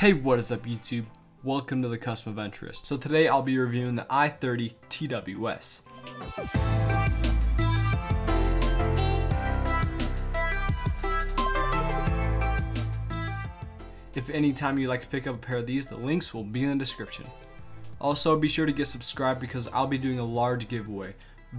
Hey, what is up YouTube? Welcome to the Custom Adventurist. So today I'll be reviewing the i30 TWS. If anytime you'd like to pick up a pair of these, the links will be in the description. Also, be sure to get subscribed because I'll be doing a large giveaway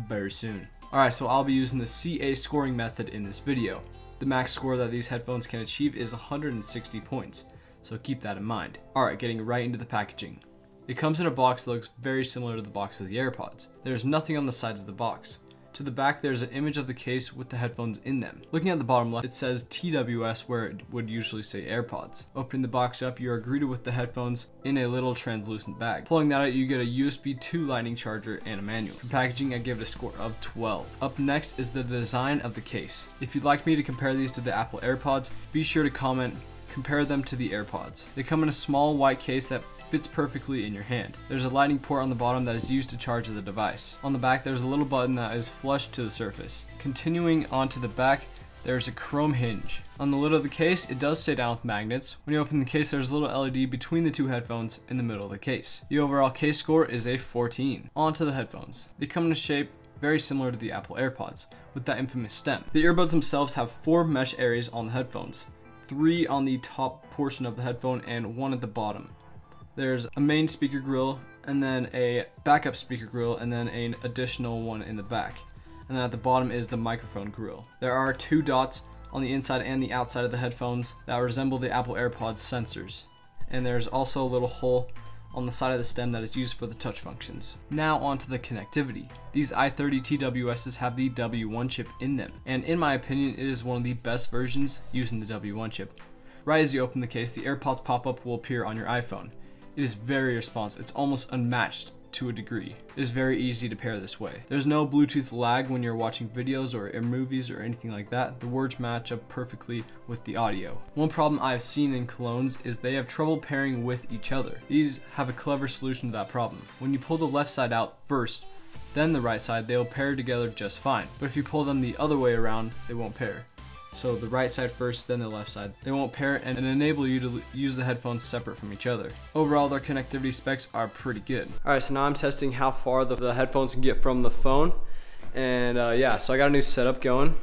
very soon. Alright, so I'll be using the CA scoring method in this video. The max score that these headphones can achieve is 160 points. So keep that in mind. Alright, getting right into the packaging. It comes in a box that looks very similar to the box of the AirPods. There's nothing on the sides of the box. To the back, there's an image of the case with the headphones in them. Looking at the bottom left, it says TWS where it would usually say AirPods. Opening the box up, you are greeted with the headphones in a little translucent bag. Pulling that out, you get a USB 2 lightning charger and a manual. For packaging, I give it a score of 12. Up next is the design of the case. If you'd like me to compare these to the Apple AirPods, be sure to comment compare them to the AirPods. They come in a small white case that fits perfectly in your hand. There's a lightning port on the bottom that is used to charge the device. On the back, there's a little button that is flush to the surface. Continuing onto the back, there's a chrome hinge. On the lid of the case, it does stay down with magnets. When you open the case, there's a little LED between the two headphones in the middle of the case. The overall case score is a 14. Onto the headphones. They come in a shape very similar to the Apple AirPods, with that infamous stem. The earbuds themselves have 4 mesh areas on the headphones. 3 on the top portion of the headphone and 1 at the bottom. There's a main speaker grill and then a backup speaker grill and then an additional one in the back. And then at the bottom is the microphone grill. There are 2 dots on the inside and the outside of the headphones that resemble the Apple AirPods sensors. And there's also a little hole on the side of the stem that is used for the touch functions. Now onto the connectivity. These i30 TWSs have the W1 chip in them, and in my opinion it is one of the best versions using the W1 chip. Right as you open the case, the AirPods pop-up will appear on your iPhone. It is very responsive, it's almost unmatched to a degree. It is very easy to pair this way. There's no Bluetooth lag when you're watching videos or movies or anything like that. The words match up perfectly with the audio. One problem I've seen in clones is they have trouble pairing with each other. These have a clever solution to that problem. When you pull the left side out first, then the right side, they'll pair together just fine. But if you pull them the other way around, they won't pair. So the right side first, then the left side. They won't pair and enable you to use the headphones separate from each other. Overall, their connectivity specs are pretty good. Alright, so now I'm testing how far the headphones can get from the phone. And yeah, so I got a new setup going.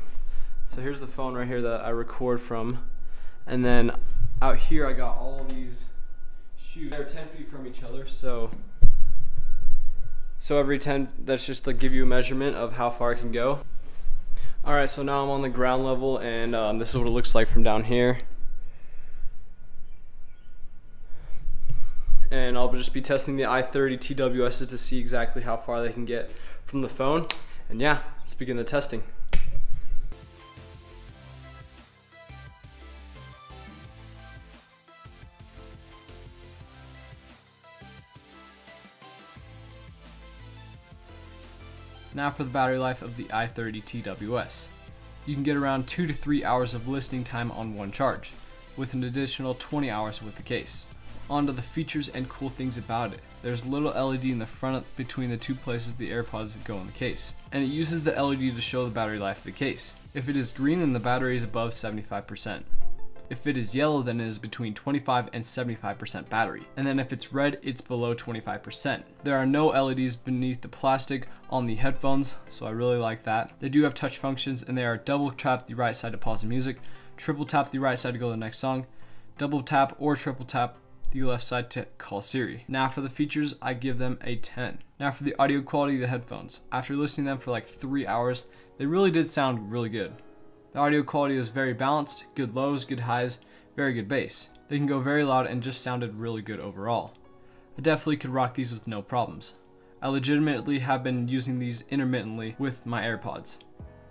So here's the phone right here that I record from. And then out here I got all these shoes. They're 10 feet from each other, so every 10, that's just to give you a measurement of how far it can go. Alright, so now I'm on the ground level, and this is what it looks like from down here. And I'll just be testing the i30 TWSs to see exactly how far they can get from the phone. And yeah, let's begin the testing. Now for the battery life of the i30 TWS. You can get around 2 to 3 hours of listening time on one charge, with an additional 20 hours with the case. On to the features and cool things about it. There's a little LED in the front between the two places the AirPods go in the case, and it uses the LED to show the battery life of the case. If it is green, then the battery is above 75%. If it is yellow, then it is between 25 and 75% battery. And then if it's red, it's below 25%. There are no LEDs beneath the plastic on the headphones, so I really like that. They do have touch functions, and they are double tap the right side to pause the music, triple tap the right side to go to the next song, double tap or triple tap the left side to call Siri. Now for the features, I give them a 10. Now for the audio quality of the headphones. After listening to them for like 3 hours, they really did sound really good. The audio quality was very balanced, good lows, good highs, very good bass. They can go very loud and just sounded really good overall. I definitely could rock these with no problems. I legitimately have been using these intermittently with my AirPods.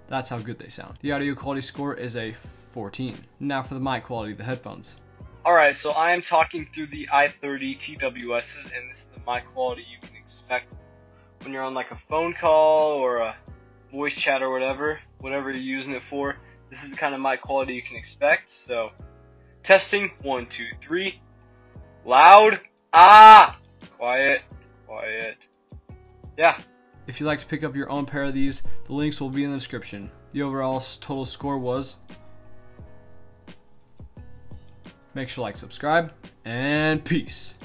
That's how good they sound. The audio quality score is a 14. Now for the mic quality of the headphones. Alright, so I am talking through the i30 TWSs, and this is the mic quality you can expect when you're on like a phone call or a voice chat or whatever you're using it for. This is the kind of mic quality you can expect. So, testing, 1, 2, 3. Loud. Ah! Quiet. Quiet. Yeah. If you'd like to pick up your own pair of these, the links will be in the description. The overall total score was... Make sure to like, subscribe, and peace.